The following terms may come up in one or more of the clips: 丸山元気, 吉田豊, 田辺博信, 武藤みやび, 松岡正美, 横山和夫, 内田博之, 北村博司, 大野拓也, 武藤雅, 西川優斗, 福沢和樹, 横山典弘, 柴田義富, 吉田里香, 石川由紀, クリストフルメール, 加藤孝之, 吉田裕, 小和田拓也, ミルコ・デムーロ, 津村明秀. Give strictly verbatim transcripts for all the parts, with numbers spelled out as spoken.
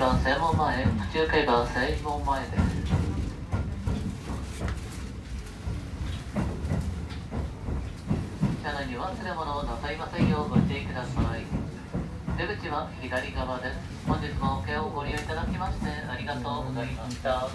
いちばん正門前、じゅうきゅうばん正門前です。 車内に忘れ物をなさいませんようご注意ください。出口は左側です。本日もお気をご利用いただきましてありがとうございました。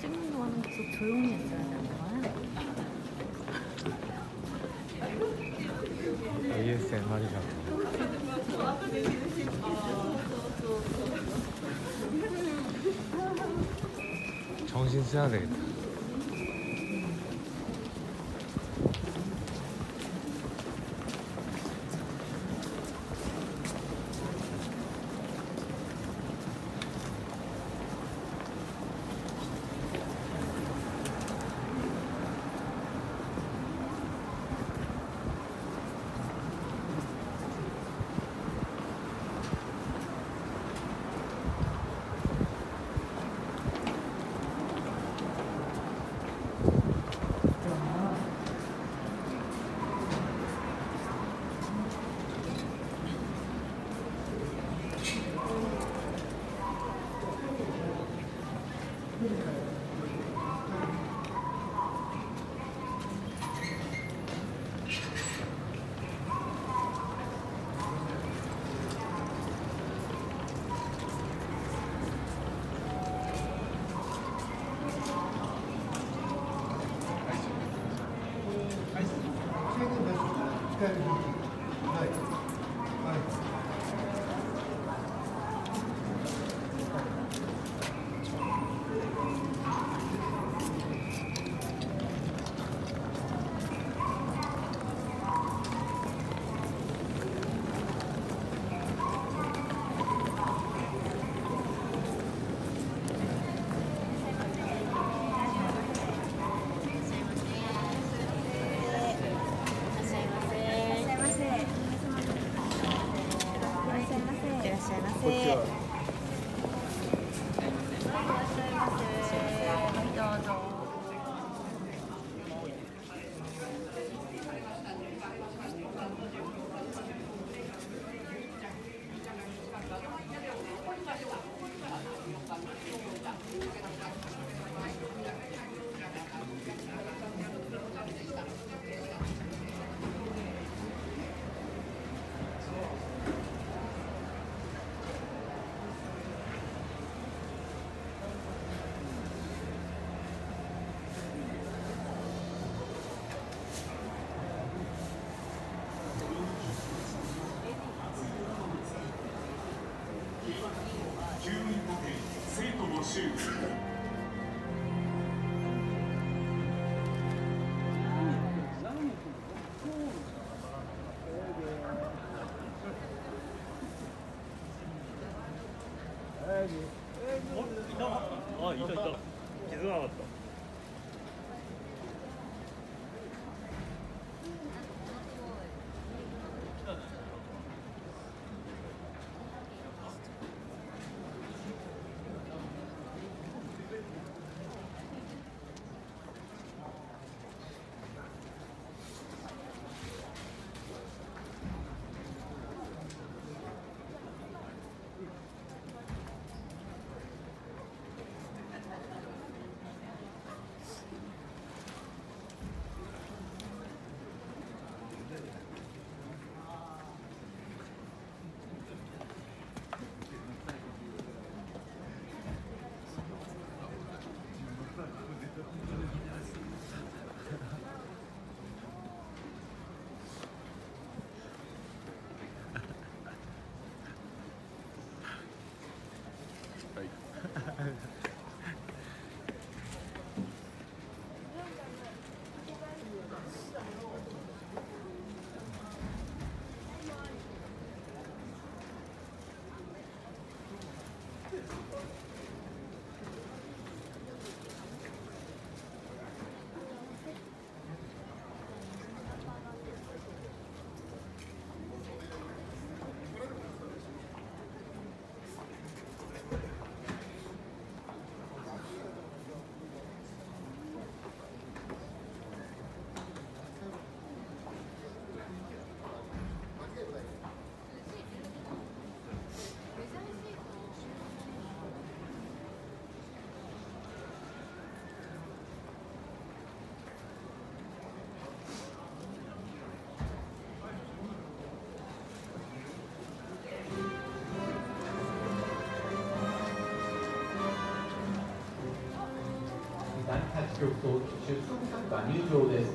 찍는 거는 계속 조용히 했어야 되는 거야? 에이에스엠알이라고. 정신 써야 되겠다. 아, 있다 있다. 기승아 왔다. 局と出走作馬入場です。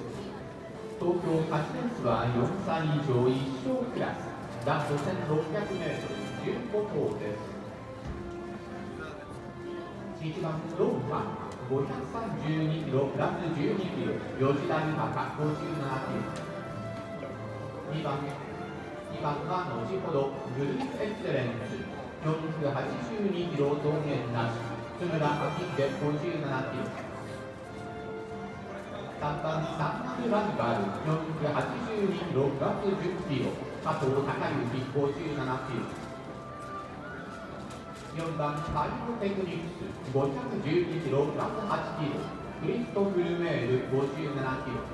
東京勝ち点数はよんさい以上いっしょうクラス、男 ごせんろっぴゃくメートル じゅうごほうです。いちばんロンパごひゃくさんじゅうにキロプラスじゅうにキロ、吉田豊ごじゅうななキロ。にばん、にばんは後ほどグループエクセレンス上陸はちじゅうにキロ増減なし、津村明秀ごじゅうななキロ。さんばんサンマルラニバル上陸はちじゅうにキロプラスじゅっキロ、加藤孝之ごじゅうななキロ。よんばんタイムテクニックスごひゃくじゅうにキロプラスはちキロ、クリストフルメールごじゅうななキロ。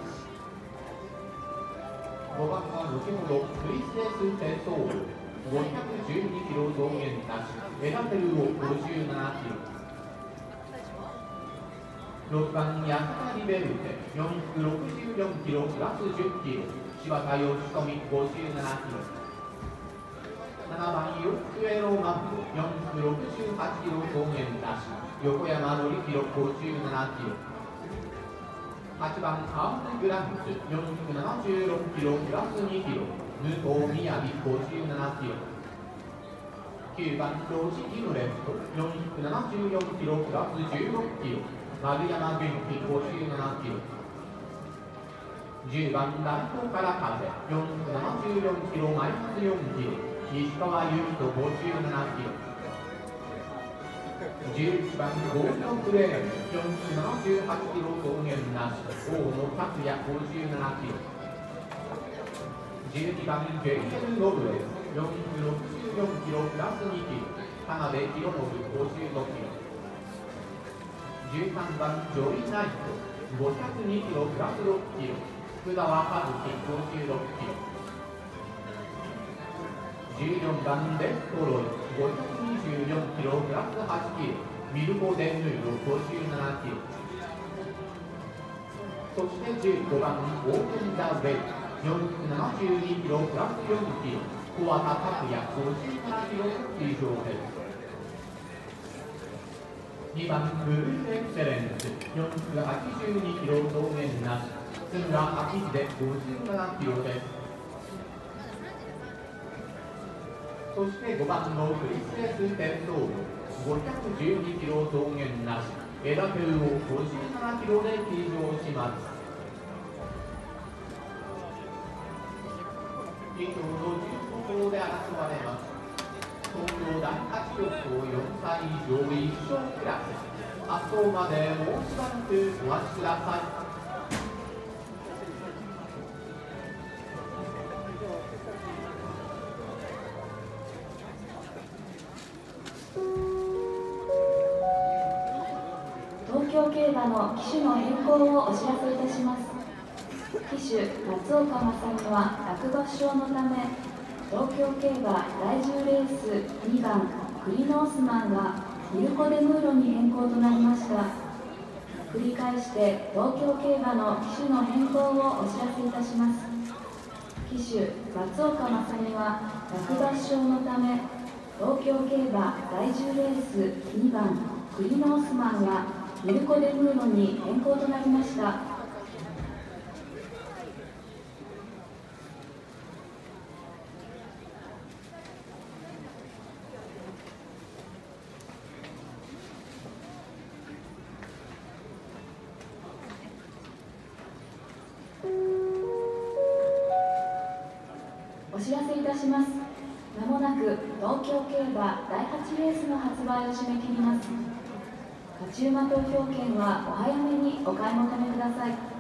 ごばんは後ほどクリスレステソールごひゃくじゅうにキロ増減なし、エラテルをごじゅうななキロ。ろくばんヤスナリベルテよんひゃくろくじゅうよんキロプラスじゅっキロ、柴田義富ごじゅうななキロ。ななばんヨックエローマップよんひゃくろくじゅうはちキロ増減なし、横山典弘ごじゅうななキロ。はちばんアウングラフスよんひゃくななじゅうろくキロプラスにキロ、武藤雅ごじゅうななキロ。きゅうばんロジギムレットよんひゃくななじゅうよんキロプラスじゅうろくキロ、丸山元気ごじゅうななキロ。じゅうばんライトから風よんひゃくななじゅうよんキロマイナスよんキロ、石川由紀とごじゅうななキロ。じゅういちばんゴールドフレームよんひゃくななじゅうはちキロ増減なし、大野拓也ごじゅうななキロ。じゅうにばんジェイエル・ロブレスよんひゃくろくじゅうよんキロプラスにキロ、田辺博信ごじゅうごキロ。じゅうさんばんジョイ・ナイトごひゃくにキロプラスろっキロ、福沢和樹ごじゅうろくキロ。じゅうよんばんレストロイごひゃくにじゅうよんキロプラスはちキロ、ミルコ・デンヌイロごじゅうななキロ。そしてじゅうごばんオープン・ザ・ウェイよんひゃくななじゅうにキロプラスよんキロ、小和田拓也ごじゅうななキロ以上です。にばんブルーエクセレンスよんひゃくはちじゅうにキロ増減なし、津村明秀ごじゅうななキロです。そしてごばんのクリスレステンソールごひゃくじゅうにキロ増減なし、エラペルをごじゅうななキロで騎乗します。以上のじゅうごほうで争われます。東京第はち局とよんさい以上いっしょうクラス、発送までもうしばらくお待ちください。東京競馬の騎手の変更をお知らせいたします。騎手松岡正美は落馬負傷のため、東京競馬だいじゅうレースにばんクリノースマンがミルコ・デムーロに変更となりました。繰り返して東京競馬の騎手の変更をお知らせいたします。騎手松岡正美は落馬負傷のため、東京競馬だいじゅうレースにばんクリノースマンがミルコ・デムーロに変更となりました。まもなく東京競馬だいはちレースの発売を締め切ります。勝ち馬投票券はお早めにお買い求めください。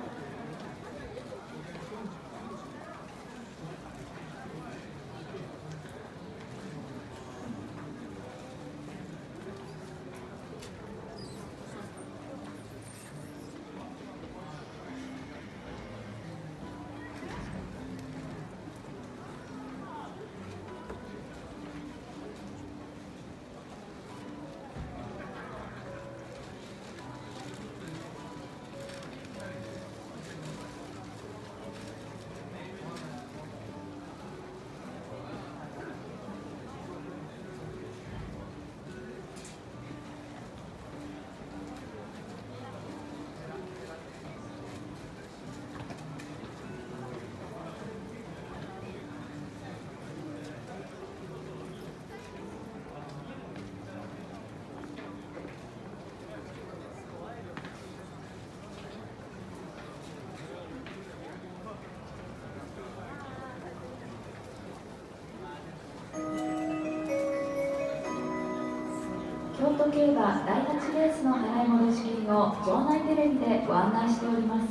京都競馬だいはちレースの払い戻し金を場内テレビでご案内しております。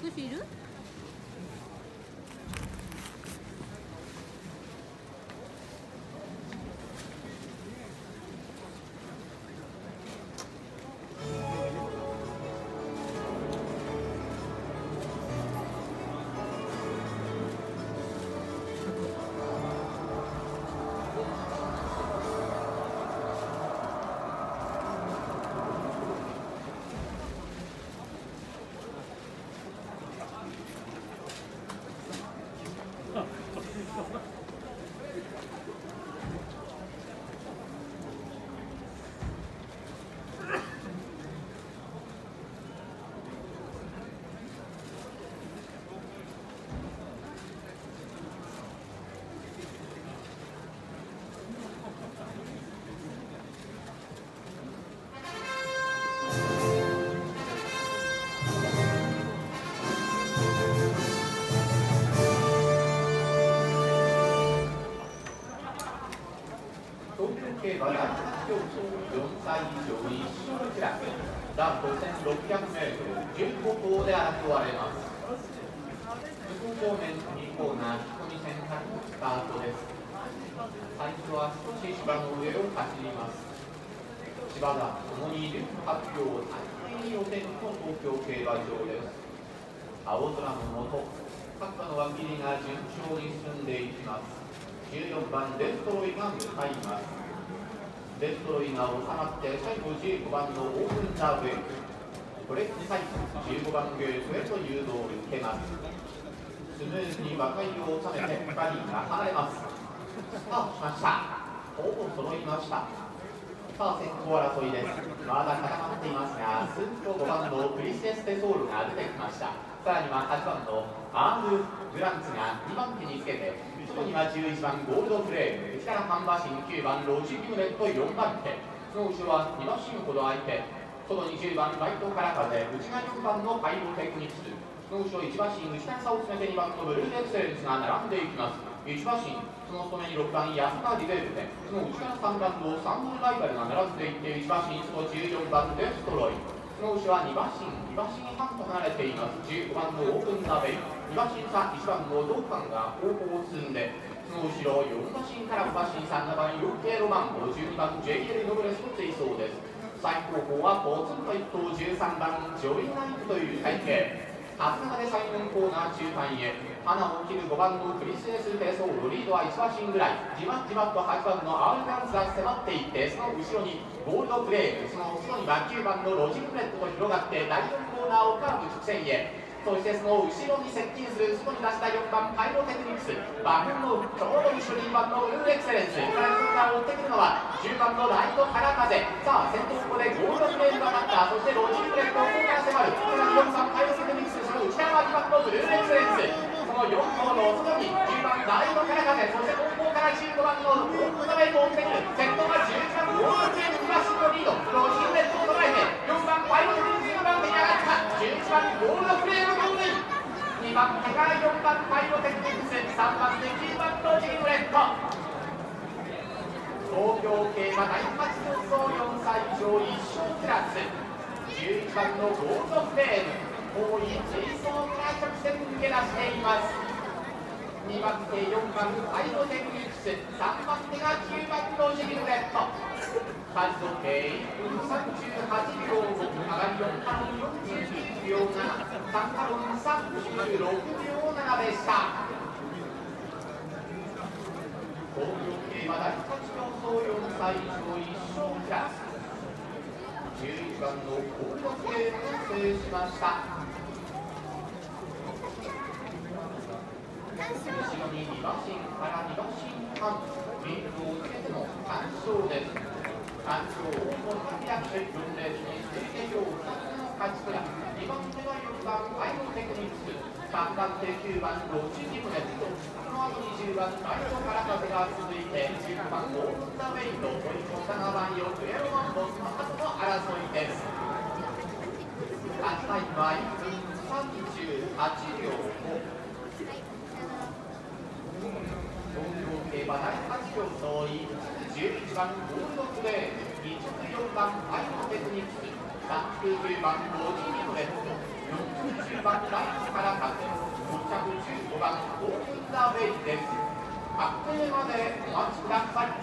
少しいる？よんさい以上に一生のクラス、男 ごせんろっぴゃくメートル じゅうごほうで争われます。向こう方面にコーナー引き込み選択のスタートです。最初は少し芝の上を走ります。芝田ともにじゅうはっぴょうさんじゅういち予選の東京競馬場です。青空の下、各馬の輪切りが順調に進んでいきます。じゅうよんばんデストロイが向かいます。デストロイが収まって最後じゅうごばんのオープンダーウェイ、これに最後じゅうごばんゲートへと誘導を受けます。スムーズに和解を収めてふたりが離れます。スタートしました。ほぼ揃いました。さあ先行争いです。まだ固まっていますが、すっとごばんのプリシエステソールが出てきました。さらにははちばんのアーム・グランツがにばん手につけて、そこにはじゅういちばんゴールドフレーム、内からハンバーシンきゅうばんロジキムレットよんばんて、その後ろはにばんシンほど空いて、外にじゅうばんライトから風、内がよんばんのパイロテクニクス、その後ろいちばんシン内から差を詰めてにばんのブルーエクセレンスが並んでいきます。いちばんシン、その外にろくばん安田ディベルテ、その内からさんばんのサンドルライバルが並んでいって、いちばんシン、そのじゅうよんばんデストロイ、その後ろはに馬身、に馬身半と離れています。じゅうごばんのオープンナベイ、に馬身差いちばんの道館が後方を積んで、その後ろよん馬身からご馬身さん、ななばんヨッケーロマン、ごじゅうにばん ジェイエル ノブレスと追走です。最後方はポツンといっ頭じゅうさんばんジョイナイトという体型。初中で最分コーナー中盤へ、花を切るごばんのクリスエスペースをリードはいち馬身ぐらい、じわじわとはちばんのアウルダンスが迫っていって、その後ろにゴールドフレーム、その後ろにはきゅうばんのロジクレットと広がってだいよんコーナーをカーブ直線へ。そしてその後ろに接近する、外に出したよんばんパイロテクニクス、馬群のちょうど後ろにばんのウールエクセレンス、さらにそこから追ってくるのはじゅうばんのライトカラ風。さあ先頭ここでゴールドフレームが勝った。そしてロジクレットをここから迫る、さらによんばんパイロテクニクス、その内側はにばんのブルーエクセレンス、そのよん頭の外にじゅうばんライトカラ風、そして後方からじゅうごばんのオープンナベイと追ってくる。先頭はじゅういちばんゴールドフレーム、に馬身のリード、ロジクレットを捉えてよんばんパイロテクニクス、じゅういちばんゴールドフレームゴールイン、にばん手からよんばんパイロテクニクス、さんばんできゅうばんロジクレット。東京競馬だいはち競争よんさい以上一勝クラス、じゅういちばんのゴールドフレーム、遠い追走から直線抜け出しています。にばん手よんばんパイロテクニクス、さんばん手がきゅうばんロジクレット。開始時計いっぷんさんじゅうはちびょうご、上がりよんかろんよんじゅうきゅうびょうなな、さんかろんさんじゅうろくびょうななでした。東京競馬だいはち競争よんさい以上いっ勝クラス、じゅういちばんのゴールドフレームを制しました。後ろにに馬身からに馬身半、リードをつけてのさん勝です。単勝をごひゃくひゃく分レースに推定票ふたつの勝ち倉、にばん手はよんばんパイロテクニクス、さんばん手きゅうばんロジジムネット、その後にじゅうばんライトカラ風が続いて、じゅうごばんオープンナベイト、そしてななばんヨッケーロマンボスの後の争いです。勝ちタイムはいっぷんさんじゅうはちびょうご、東京競馬だいはち競争にじゅういちばんゴールドフレーム、にばんパイロテクニクス、さんばんロジクレット、よんばんライトカラ風、ごばんオープンナベイです。確定までお待ちください。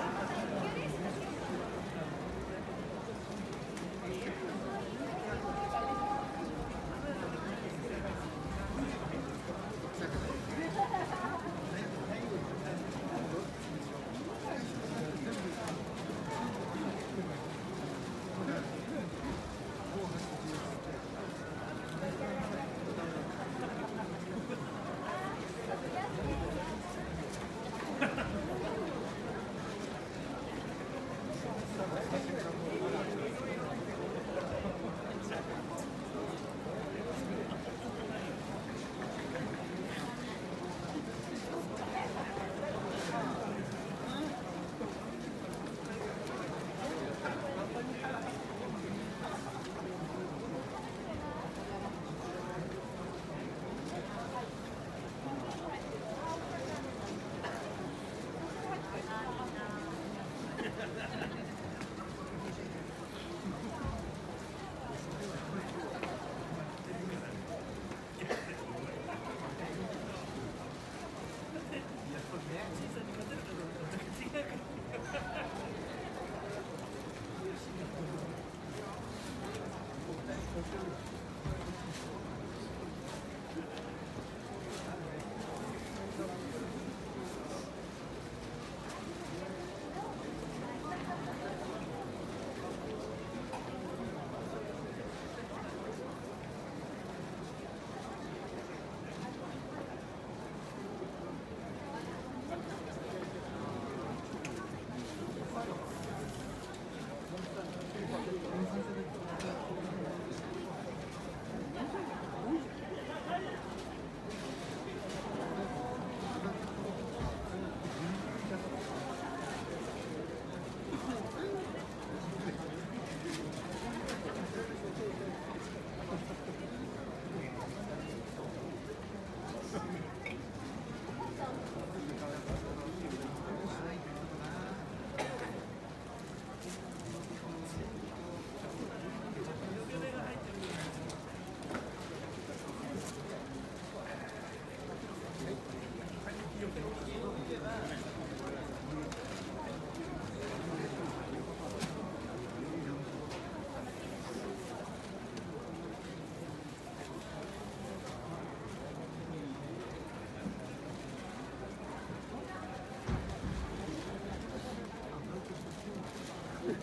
局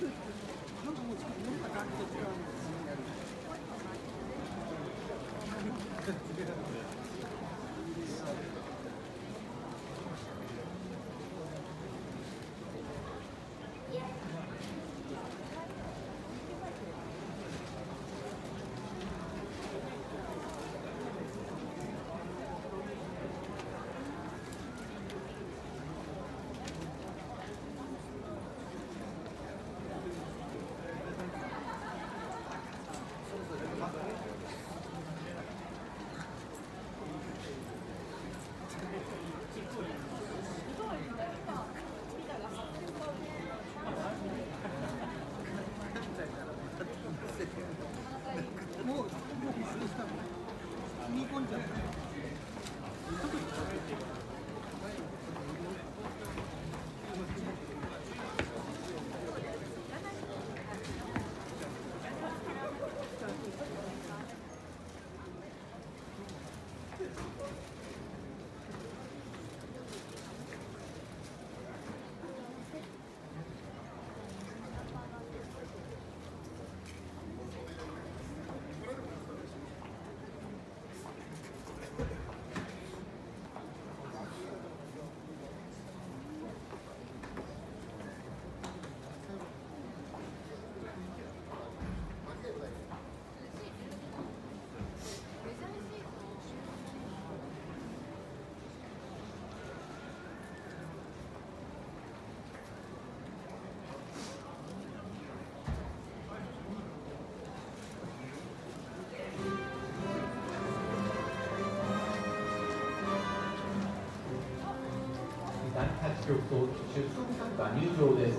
と出走参加入場です。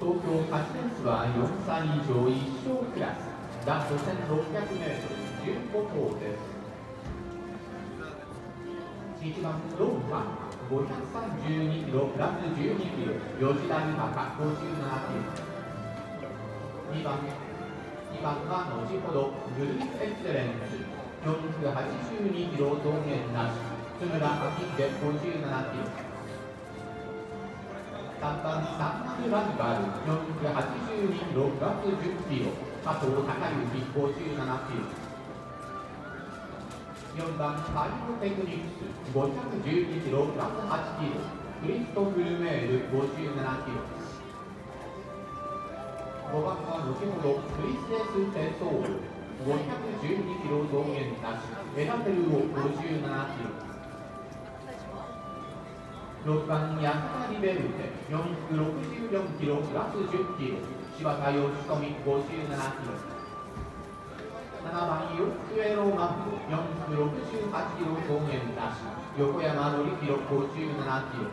東京勝ち点数はよんさい以上いっ勝クラス、男女 せんろっぴゃくメートルじゅうごとうです。いちばんローマごひゃくさんじゅうにキロプラスじゅうにキロ、吉田豊かごじゅうななキロ。にばんにばんは後ほどグループエクセレンス、上陸はちじゅうにキロ増減なし、津村明秀ごじゅうななキロ。 さんばんサンマル・ランバル、よんひゃくはちじゅうにキロ、プラスじゅっキロ、加藤貴之ごじゅうななキロ。よんばんパイロテクニックス、ごひゃくじゅうにキロ、プラスはちキロ、クリストフルメールごじゅうななキロ。ごばんは後ほどクリスレス・テソール、ごひゃくじゅうにキロ増減なし、エラテルをごじゅうななキロ。 ろくばんヤカリベルテよんひゃくろくじゅうよんキロプラスじゅっキロ、柴田義富ごじゅうななキロ。ななばんヨックエローマップよんひゃくろくじゅうはちキロ増減なし、横山典弘ごじゅうななキロ。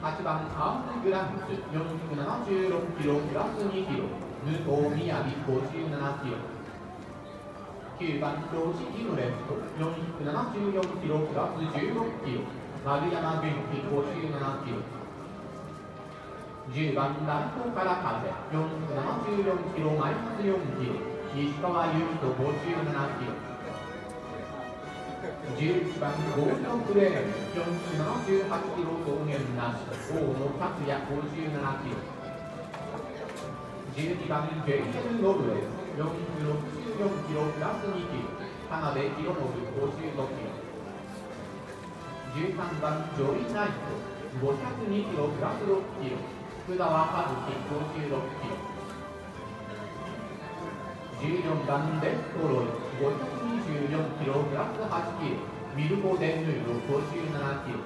はちばんアームグラフスよんひゃくななじゅうろくキロプラスにキロ、武藤雅ごじゅうななキロ。 きゅうばんロジキムレフトよんひゃくななじゅうよんキロプラスじゅうろくキロ、丸山元気ごじゅうななキロ。じゅうばんライトから風よんひゃくななじゅうよんキロマイナスよんキロ、西川優斗ごじゅうななキロ。じゅういちばんゴールドフレームよんひゃくななじゅうはちキロ増減なし、大野達也ごじゅうななキロ。じゅうにばんジェイエル・ロブレス よんひゃくろくじゅうよんキロプラスにキロ、田辺博信ごじゅうろくキロ。じゅうさんばんジョイナイトごひゃくにキロプラスろくキロ、福沢和樹ごじゅうろくキロ。じゅうよんばんレストロイごひゃくにじゅうよんキロプラスはちキロ、ミルコ・デンヌイロごじゅうななキロ。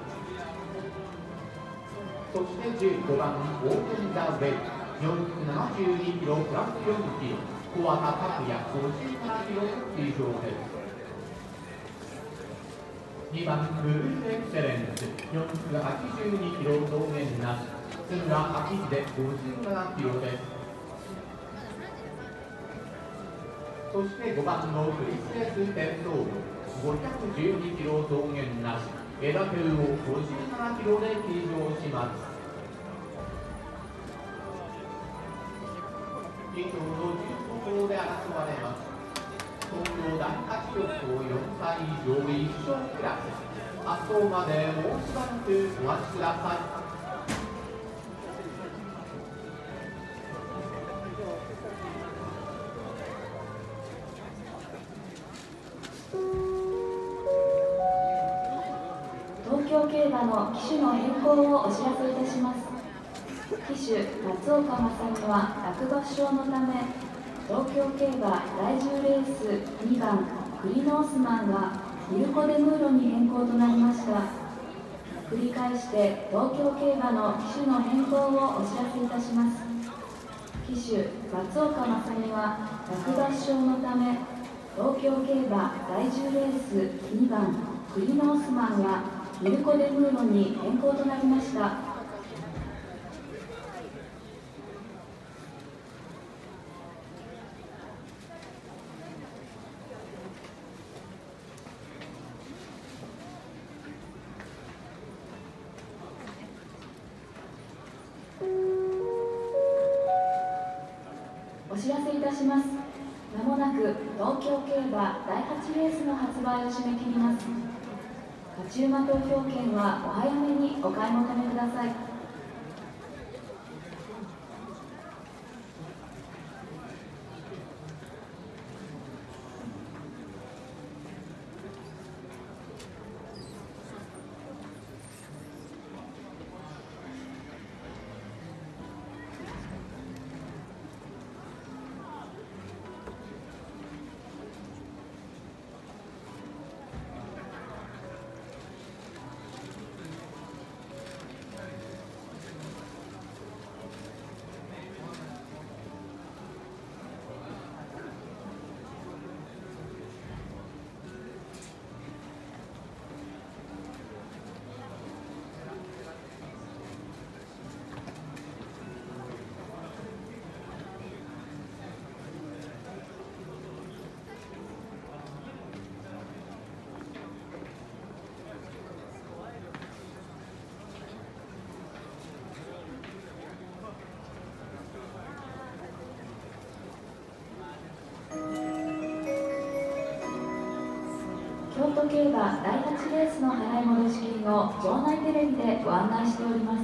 そしてじゅうごばんオープン・ザ・ウェイよんひゃくななじゅうにキロプラスよんキロ、 小和田拓也ごじゅうななキロ以上です。にばんブルーエクセレンスよんひゃくはちじゅうにキロ増減なし、津村明秀ごじゅうななキロです。そしてごばんのクリスレス・テンソードごひゃくじゅうにキロ増減なし、エラペルをごじゅうななキロで騎乗します。 以上のじゅうごとうで争われます。東京第はち局とよんさい以上いっ勝クラス、発走までもうしばらくお待ちください。競馬の騎手の変更をお知らせいたします。騎手松岡正美は落馬負傷のため、東京競馬だいじゅうレースにばんクリノースマンがミルコ・デ・ムーロに変更となりました。繰り返して東京競馬の騎手の変更をお知らせいたします。騎手松岡正美は落馬負傷のため、東京競馬だいじゅうレースにばんクリノースマンがミルコ・デ・ムーロに変更となりました。お知らせいたします。まもなく東京競馬だいはちレースの発売を締め切ります。勝ち馬投票券はお早めにお買い求めください。京都競馬だいはちレースの払い戻し金を場内テレビでご案内しております。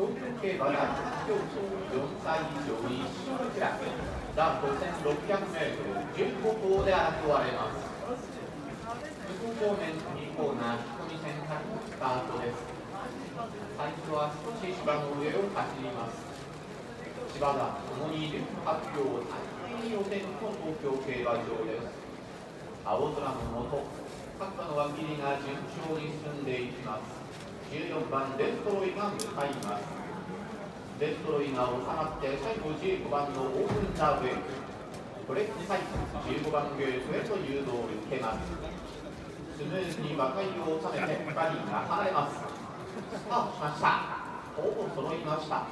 ごせんろっぴゃくメートル、じゅうごこうで争われます。向こう正面にコーナー、ひとみ選択スタートです。最初は少し芝の上を走ります。芝田ともにじゅっぱっぴょう、最終予選の東京競馬場です。青空の下、各馬の輪切りが順調に進んでいきます。じゅうよんばんデストロイが向かいます。デストロイが収まって最後じゅうごばんのオープンダーウェイ、これに最後じゅうごばんゲートへと誘導を受けます。スムーズに馬体を収めてバリーが離れます。スタートしました。ほぼ揃いました。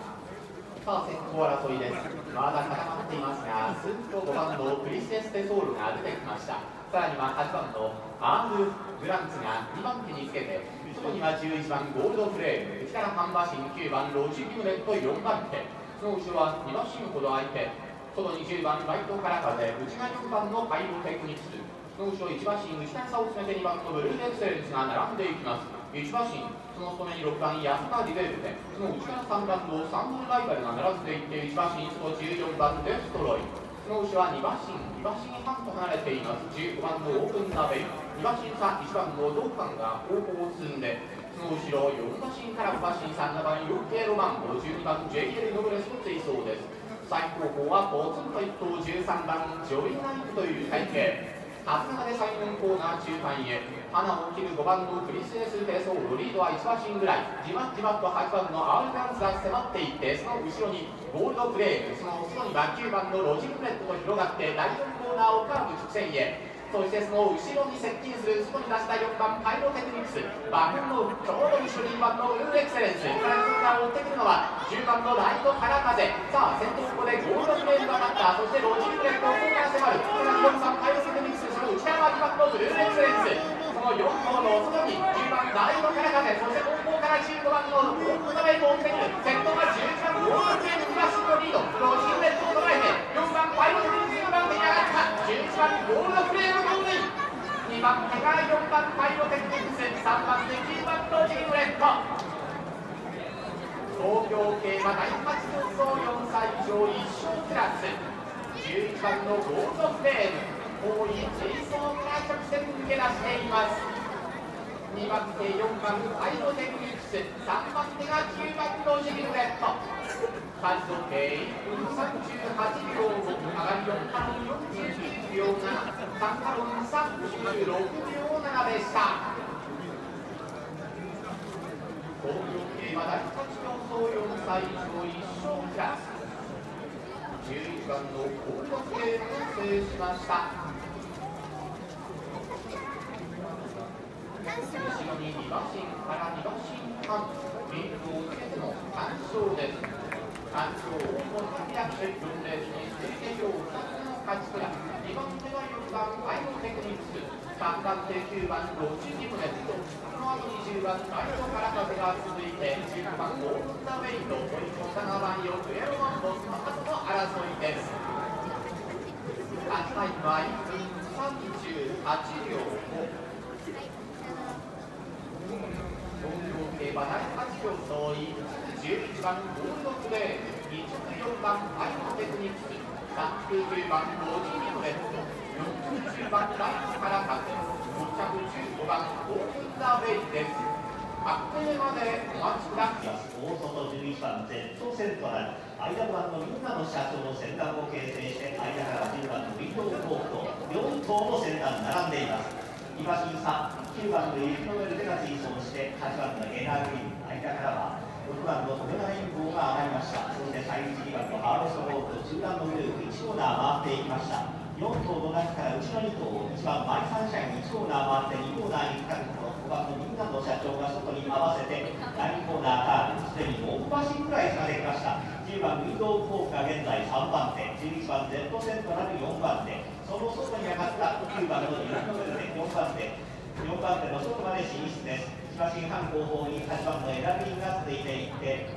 さあ、先行争いです。まだ固まっていますが、すっとごばんのクリステステソールが出てきました。さらにははちばんのアーム・グランツがにばんてにつけて、そこにはじゅういちばんゴールドフレーム、内からハンバーシン、きゅうばんロジ・ギムレットよんばんて、その後ろはにばんシンほど空いて、外にじゅうばんライトから風、内がよんばんのカイロテクニクス、その後ろいちばんシン、内から差を詰めてにばんのブルーエクセレンスが並んでいきます。いちばんシン、その外にろくばん安田ディベルテ、その内からさんばんのサンドルライバルが並んでいって、いちばんシン、そのじゅうよんばんデストロイ、その後ろはにばんシン、にばんシン半と離れています。じゅうごばんのオープンナベイ、にばんシン差、いちばんのドーカンが後方を進んで、その後ろよんばんシンからごばんシン、ななばんヨーケーロマン、じゅうにばん ジェイエル ノブレスの追走です。最後方はポツンといっ頭、じゅうさんばんジョイナイトという体型。初中で最後コーナー中間へ、花を切るごばんのクリスエスペソール、リードはいちばんシンぐらい、じわじわとはちばんのアールガンズが迫っていって、その後ろにゴールドフレーム、その後ろにはきゅうばんのロジンフレットと広がって、だいよんコーナーをカーブ直線へ。そしてその後ろに接近する、外に出したよんばんカイロテクニクス、バフンのちょうど後ろににばんのウールエクセレンス、それから追ってくるのはじゅうばんのライトから風。さあ、先頭ここでゴールドフレームが勝った。そしてロジンフレットをここから迫る、それからよんばんカイロテクニクス、その内側はにばんのブルーエクセレンス、そのよんこうの外にじゅうばんライトから風、そして後方からじゅうごばんのオープンダベイトを追ってくる。先頭はじゅういちばんゴールドフレーム、にばんシンのリード、ロジンフレットを捉えてよんばんカイロテクニクス、じゅういちばんゴールドフレームゴールイン、にばん手がよんばんカイロテクニクス、さんばん手きゅうばんロジンフレット。東京競馬だいはち競争よんさい以上いっ勝クラス、じゅういちばんのゴールドフレーム、後位追走から直線抜け出しています。にばん手よんばんカイロテクニクス、さんばん手がきゅうばんロジンフレット。開始時計いっぷんさんじゅうはちびょう、上がりよんかろんよんじゅうきゅうびょうなな、さんかろんさんじゅうろくびょうななでした。東京競馬だいはち競争よんさい以上いっ勝クラス、じゅういちばんのゴールドフレームを制しました。後ろににばんシンからにばんシン半、リングをつけてのさん勝です。完走をもうひゃく分レースに推定票ふたつの勝ちクラス、にばんめはよんばんカイロテクニクス、さんばん手きゅうばんロジンギムレット、その後にじゅうばんライトから風が続いて、じゅうごばんオープンダウェイト、そしてななばんヨーケーロマンのその後の争いです。ラスタイムはいっぷんさんじゅうはちびょうご。東京競馬だいはち競争じゅういちばんゴールドフレーム、にばんカイロテクニクス、さんばんきゅうばんロジンギムレット、よんばんじゅうばんライトから風、ごばんじゅうごばんオープンダーウェイです。確定までお待ちください。大外じゅういちばん Z セントラル、間ごばんのみんなの社長の先端を形成して、間からじゅうばんのウィンドウコークとよんとうの先端並んでいます。にばん審査きゅうばんの雪の上でが追走して、はちばんのエナグリーン、間からはろくばんのトレナイン号が上がりました。そして最後にばんのハーロストロープ、中段のグループいちコーナー回っていきました。よん頭の中からうちのに頭、いちばんマイサンシャインいちコーナー回って、にコーナーにかかるとごばんのみんなの社長が外に合わせてだいにコーナーからすでにろくばんシンくらい差ができました。じゅうばんウィンドウコークが現在さんばん手、じゅういちばん Z セントラルよんばんて、その外に上がったきゅうばんの雪の上でよんばんて、よんばんての外まで進出です。しかし半後方にはちばんのエラビンが続いていって、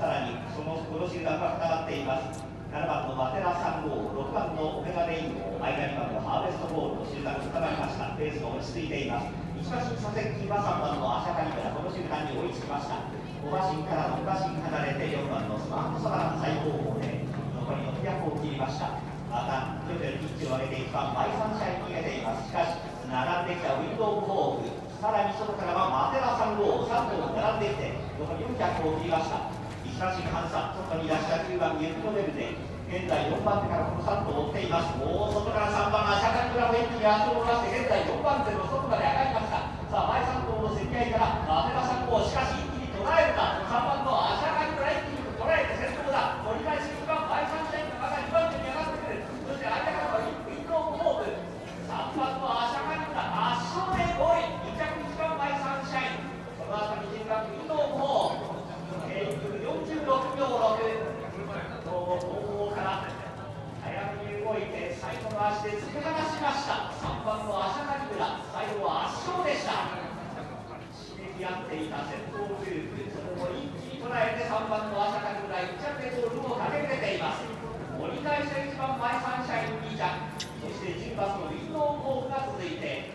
さらにその後ろ集団が固まっています。ななばんのマテラさん号、ろくばんのオメガレイン号、間にばんのハーベストボールと集団が固まりました。ペースが落ち着いています。一番審査席はさんばんのアシャカリからこの集団に追いつきました。ごばしんからろくばしん離れてよんばんのスマートソラ最高峰で残りろっぴゃくを切りました。また、徐々にピッチを上げていちばんだいさん試合に出ています。しかし、並んできたウィンドウホーク、さらに外からはマテラさんごう、さんごう並んできて残りよんひゃくを切りました。石橋監査、外に出したきゅうばんゲットベルで、現在よんばん手からこのさん頭を追っています。もう外からさんばんがシャカリクラブエッジに足を伸ばして、現在よんばん手の外まで上がりました。さあ、前さん頭の競り合いからマテラさん号、しかし一気に捉えるか、さんばんのシャカリクラ一気に捉えて先頭だ。取り返しいちばん、前さん試合からにばん手に上がってくる。そして相手からはウィンドウホーク、さんばんのシャカリクラ圧勝でごい、に着いちばん前さん試合。その後にじかんウィンドウホーク、結局よんじゅうろくびょうろく。動いて最後の足で突き放しました。さんばんのアシャカリクラ、最後は圧勝でした。刺激合っていた先頭グループ、それも一気に捉えてさんばんのアシャカリクラいっ着でゴールを駆け抜けています。折り返したいちばん前さん車両に着、そしてじゅうばんのウィンドウホークが続いて、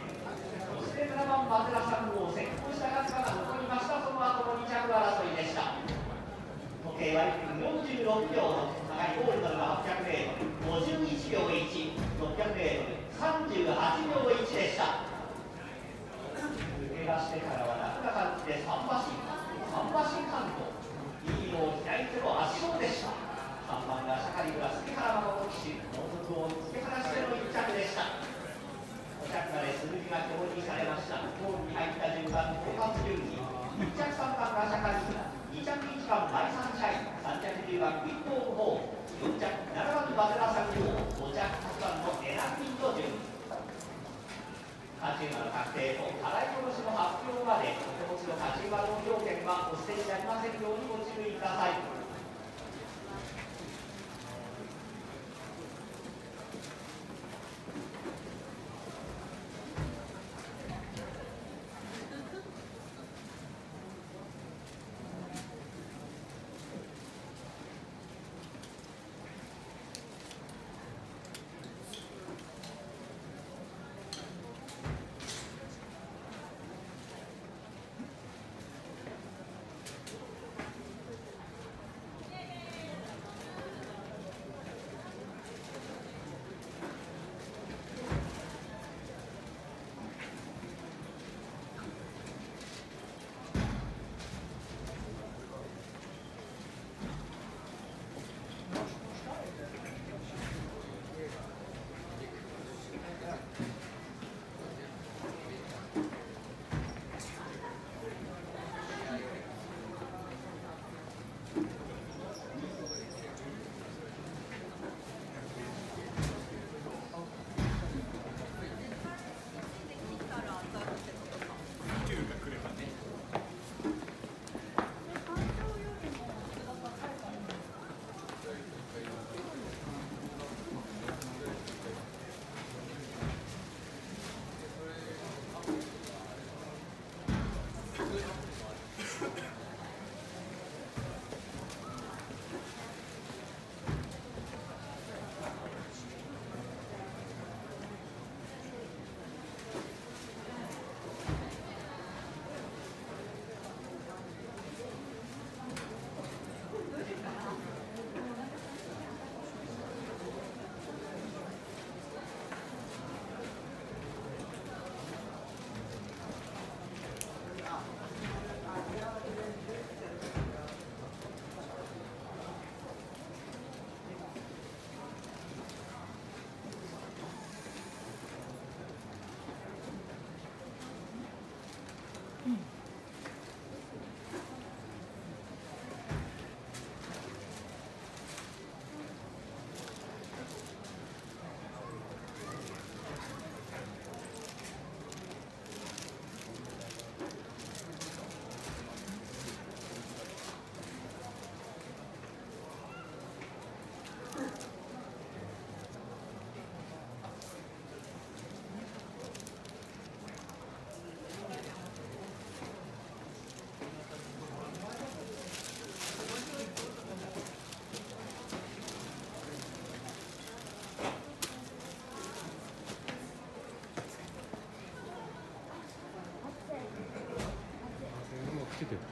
そしてななばんマテラさん号、先行した数が残りました。その後のに着争いでした。時計はよんじゅうろくびょう、互いゴールまでははっぴゃくメートル。ごじゅういちびょういち、ろっぴゃくメートル、さんじゅうはちびょういちでした。抜け出してからは楽な感じでさんばしん、さんばしんはんと、右の左手の圧勝でした。さんばんがシャカリクラ、杉原誠騎手、後続を突き放してのいっ着でした。ご着まで鈴木が表示されました。ゴールに入った順番、後半順位、いっ着さんばんがシャカリクラ、に着いちばん、第さんシャイ、さん着じゅうばん、ウィンドウホーク、よん着、ななばんのバズラさん号、ご着、はちばんのエランピンド順。勝ち馬の確定と払い戻しの発表まで、お手持ちの勝ち馬の要件はお捨てになりませんようにご注意ください。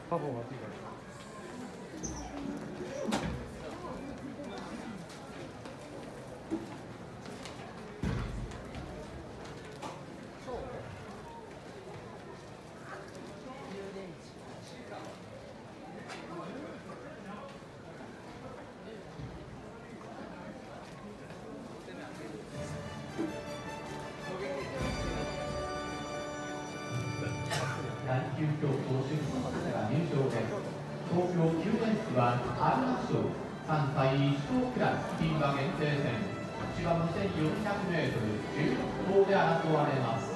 パパもやっていいから。はアイランド賞関西いっ等クラス牝馬限定戦、一番の せんよんひゃくメートル じゅうろく 頭で争われます。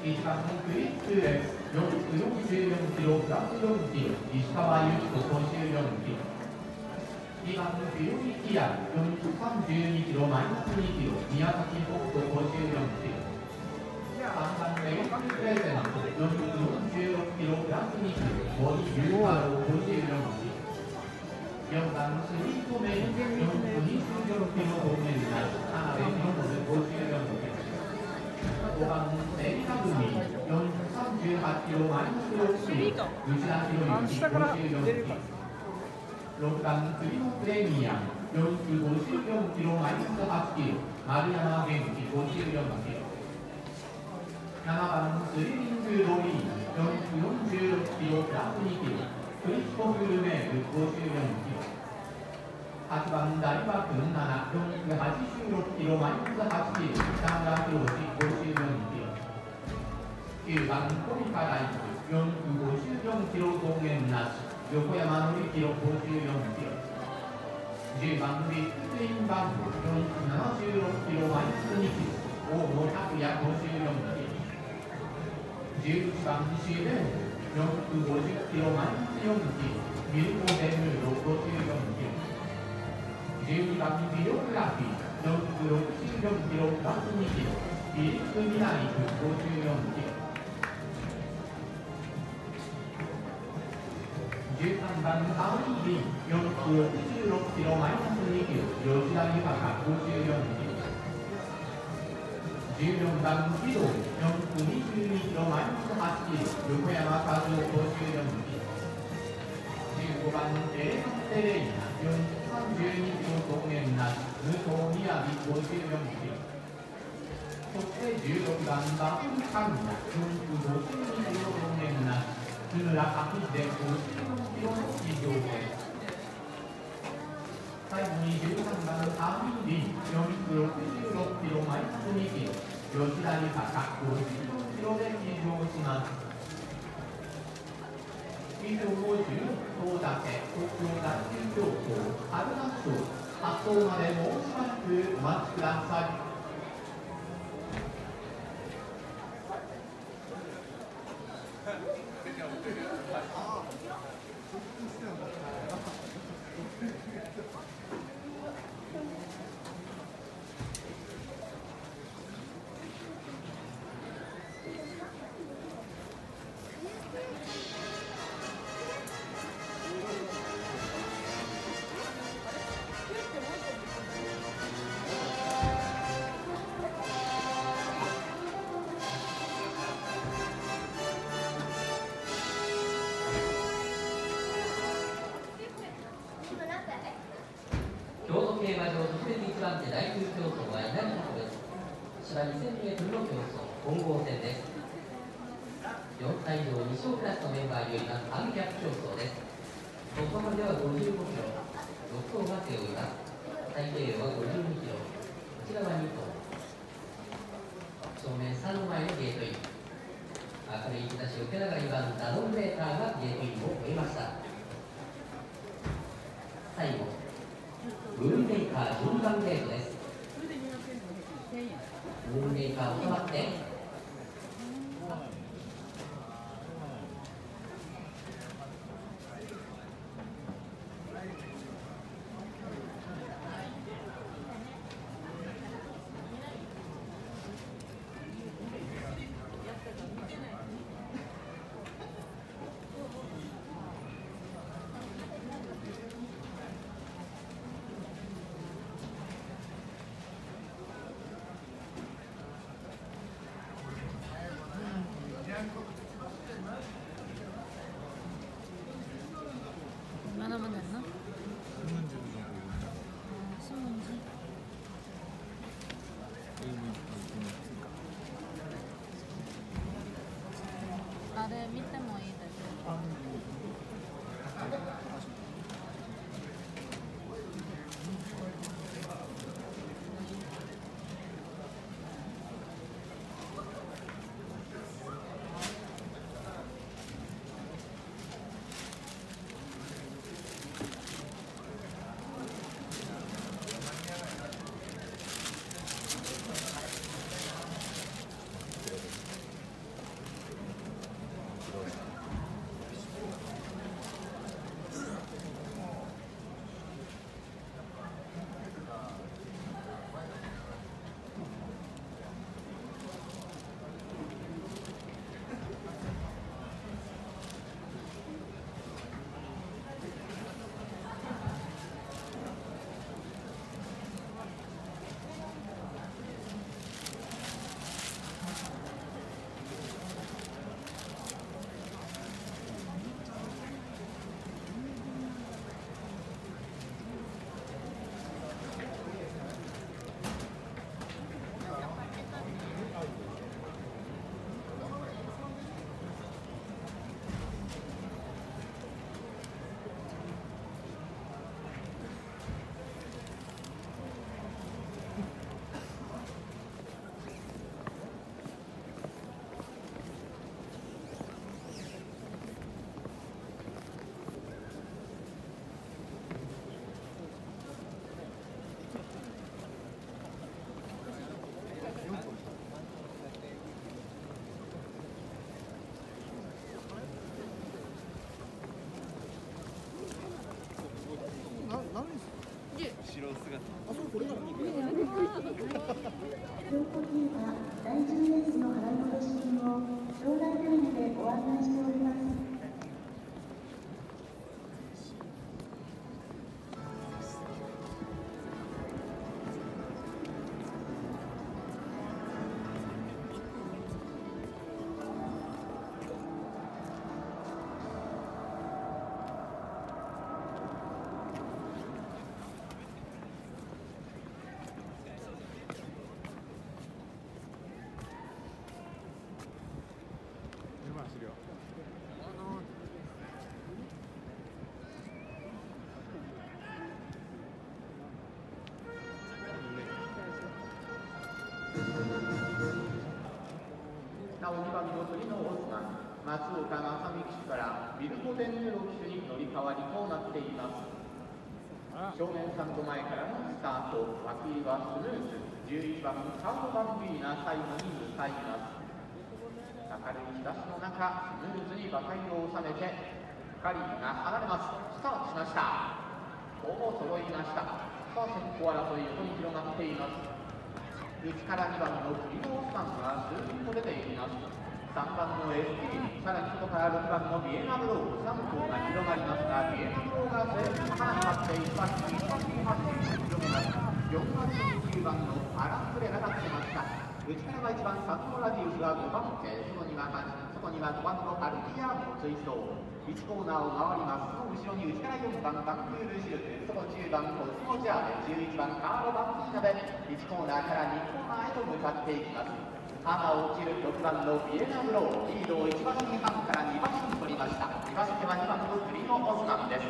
いちばんのクイックです。よんひゃくよんじゅうよんキロ、さんじゅうよんキロ、石川由紀子ごじゅうよんキロ。にばんの冬にキア、よんひゃくさんじゅうにキロ、マイナスにキロ、宮崎北斗ごじゅうよんキロ。さんばんのエゴカミプレゼント、よんひゃくよんじゅうろくキロ、プラスにキロ、ごじゅうよんキロ、ごじゅうよんキロ。よんばんのスリートメイン、よんひゃくにじゅうろくキロ、ごじゅうよんキロ。ごばんのセイカグミ、よんひゃくさんじゅうはちキロ、マイナスろっキロ、内田博之ごじゅうよんキロ。ろくばんの釣りのプレミアム、よんひゃくごじゅうよんキロ、マイナスはちキロ、丸山元気ごじゅうよんキロ。ななばんのスリリングドリーム、よんひゃくよんじゅうろくキロ、プラスにキロ、クリスコフルメールごじゅうよんキロ。はちばん大バックのなな、よんひゃくはちじゅうろくキロ、マイナスはちキロ、北村博司ごじゅうよんキロ。きゅうばんコミカライフ、よんひゃくごじゅうよんキロ、根源なし、横山典弘ごじゅうよんキロ。じゅうばんビッグツインバンド、よんひゃくななじゅうろくキロ、マイナスにキロ、大野拓也ごじゅうよんキロ。じゅういちばんシーレーズ、よんひゃくごじゅうキロ、マイナスよんキロ、ミルコ・ベンヌードごじゅうよんキロ。じゅうにばんビオグラフィー、よんひゃくろくじゅうよんキロ、プラスにキロ、ビリック・ミナリフごじゅうよんキロ。じゅうさんばんハウリー・リン、よんひゃくろくじゅうろくキロ、マイナスにキロ、吉田裕ごじゅうよんキロ。じゅうよんばんピド、よんひゃくにじゅうにキロ、マイナスはちキロ、横山和夫ごじゅうよんキロ。じゅうごばんエレガン・テレイナ、よんひゃくさんじゅうにキロ、根源なし、武藤みやびごじゅうよんキロ。そしてじゅうろくばんバトルカンナ、よんひゃくごじゅうにキロ、根源なし、津村明秀ごじゅうよんキロの騎乗です。最後にじゅうさんばんアーミー・リン、よんひゃくろくじゅうろくキロ、マイナスにキロ、吉田里香ごじゅうよんキロで騎乗します。以上をじゅうろっとうだけ、東京大中競争アイランド賞、発送までもうしばらくお待ちください。の姿。あ、そう、これなの。にばんの鳥のオスナ松岡正美騎手からビルコ・テンネロ騎手に乗り換わりとなっています。正面スタンド前からのスタート、脇入りはスムーズ。じゅういちばんカート・バンビーナ、最後に向かいます。明るい日差しの中、スムーズに馬体を収めてカリーが離れます。スタートしました。ここも揃いました。さあ、先行争い横に広がっています。内からにばんのクリオースタンが数人と出ていきます。さんばんのエスティー、さらに外からろくばんのビエナブロー、さん頭が広がりますが、ビエナブローが全員離れていきます。いちばんにはちに広げます。よんばんにきゅうばんのアランプレが立ってました。内からはいちばんサントラディウスはごばん手、そのには外にはごばんのアルティアーノ追走。いちコーナーを回ります。その後ろに内からよんばんバンクールシルク、そのじゅうばんコスモジャーで、じゅういちばんカーロバンティーナでいちコーナーからにコーナーへと向かっていきます。赤を切るろくばんのビエナブロー、リードをいちばんにばんからにばんに取りました。にばん手はにばんのクリノ・オスナンです。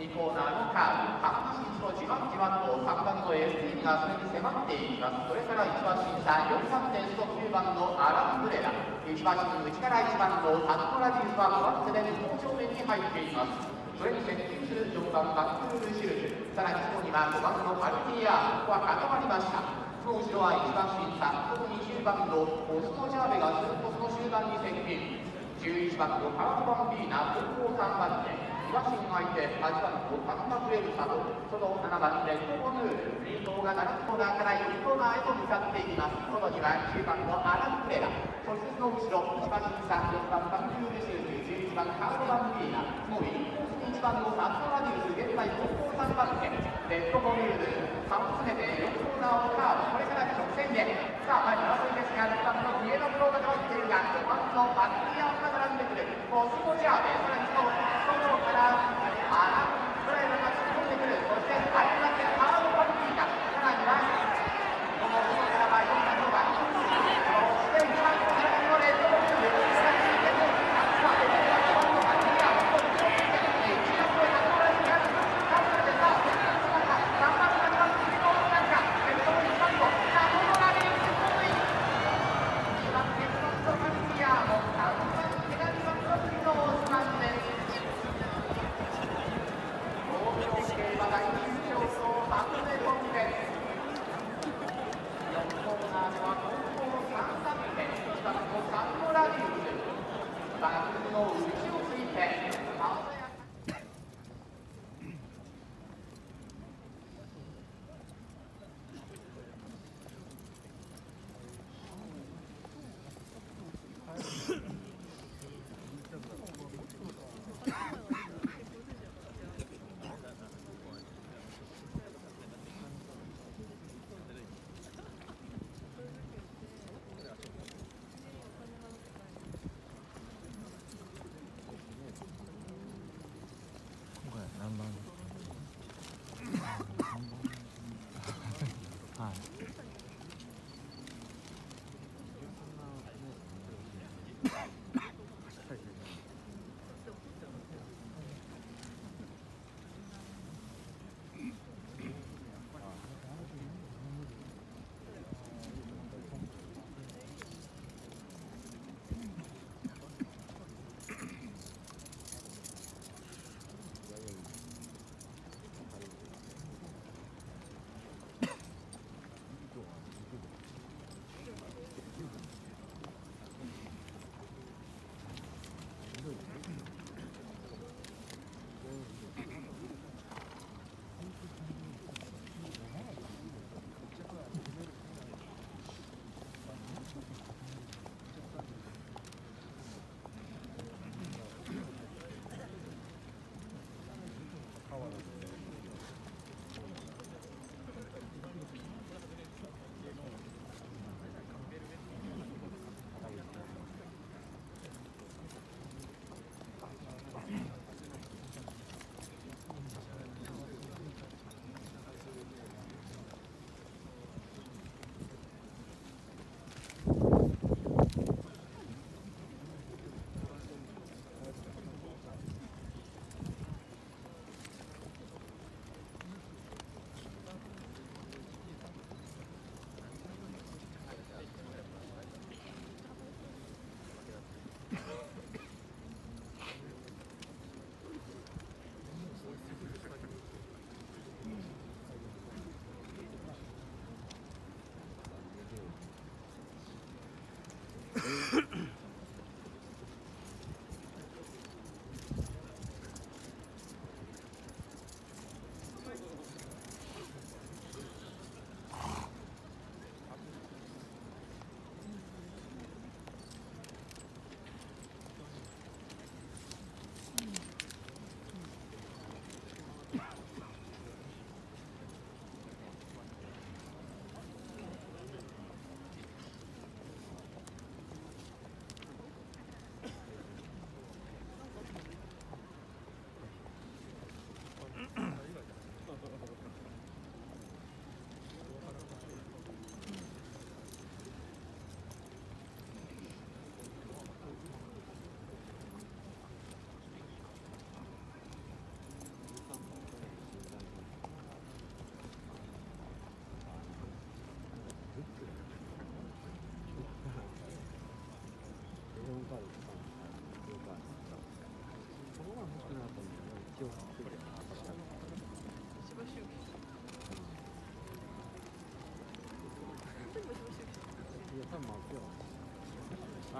にコーナーのカーブ、半分のじわんじわんとさんばんの エスティー がそれに迫っていきます。それからいちばん審査よんばん手ときゅうばんのアランブレラ、いちばん審内からいちばんのサントラディウスはごばん手で向正面に入っています。それに接近するよんばんバックルシルク、さらにそこにはごばんのアルティアー、ここは固まりました。その後ろはいちばん審査、そこにじゅうばんのオスノジャーベがずっとその集団に接近。じゅういちばんのカート・バンビーナ、ここをさんばん手、にばん手の相手はちばんのパンマフレルサド、そのななばん手コーヌール、リードがななコーナーからよんコーナーへと向かっていきます。そのにはきゅうばんのアランプレラ、そしてその後ろいちばん審査よんばんバンクールシルク、じゅういちばンカート・バンビーナ、もういちコースにいちばんのサントラディウス、現在後方さんばん手レッドコーヌール、さんを詰めてよんコーナーをカーブ、これから直線へ。さあ、前に争いですがろくばんのビエナブローが入っているが、ごばんのバックリアーが並んでくるコスモジャーベ、さらにその外からアランプレラが突っ込んでくる。そしてカリーがカート・バンビーナ、さらにはこの外からはよんばんのバックリアー、そしてにばんのレッドコーヌール、さらに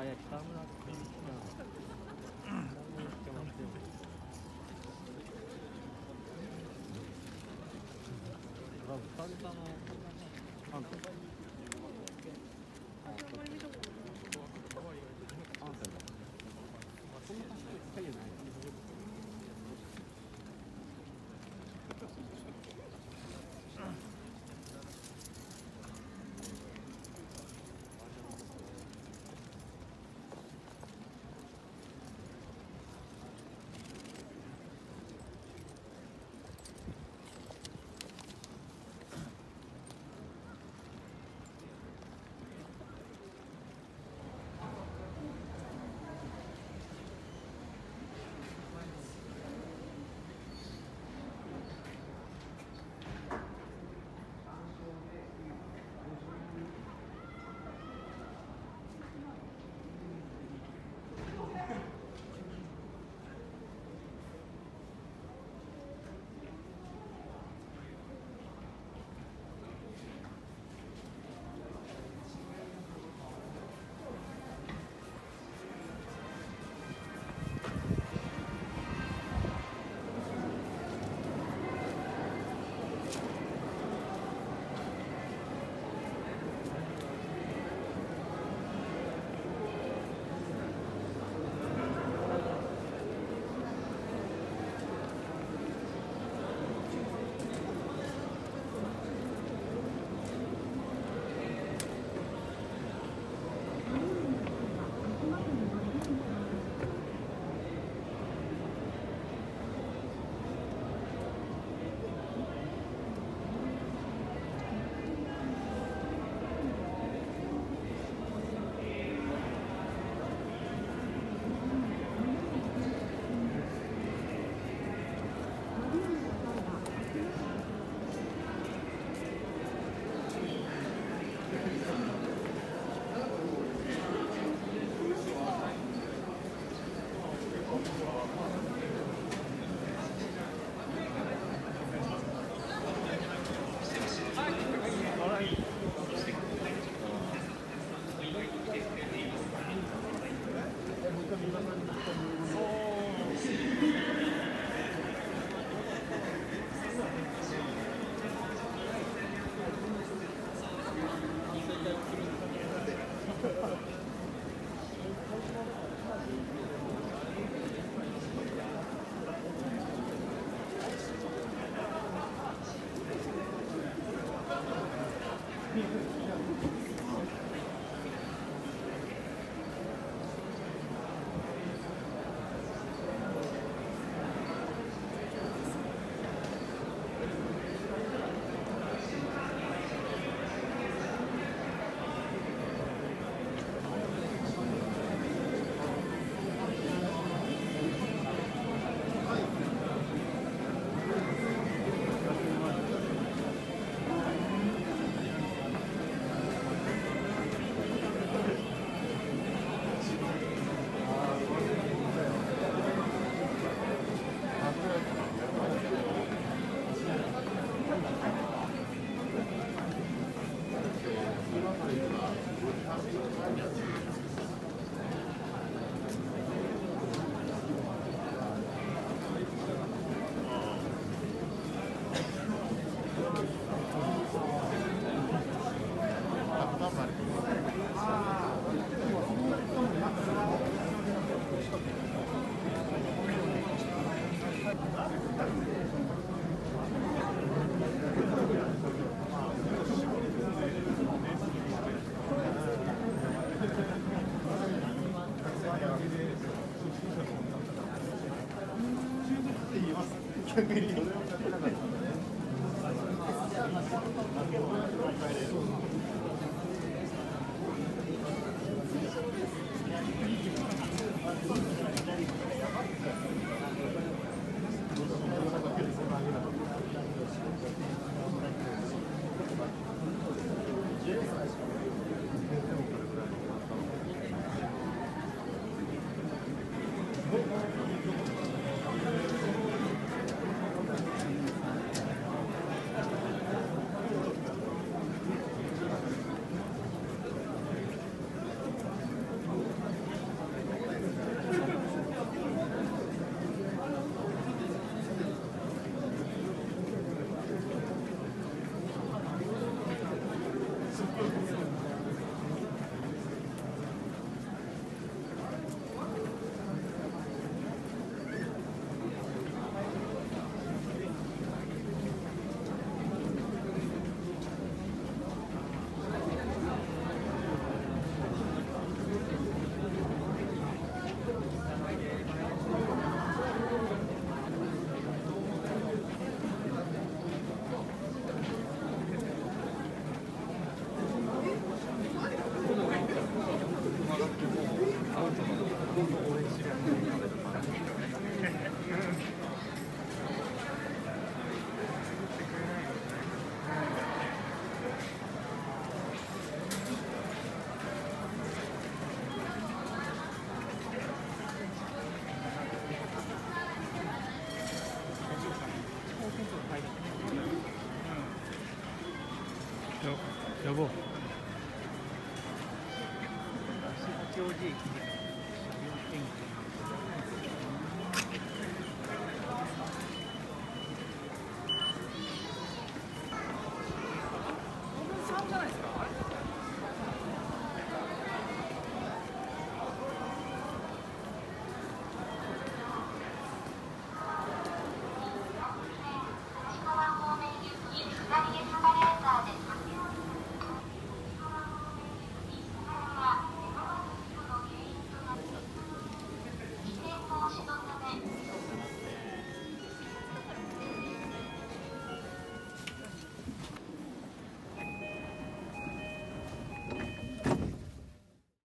아야 다음으로 여, 여보. 날씨가 좋지.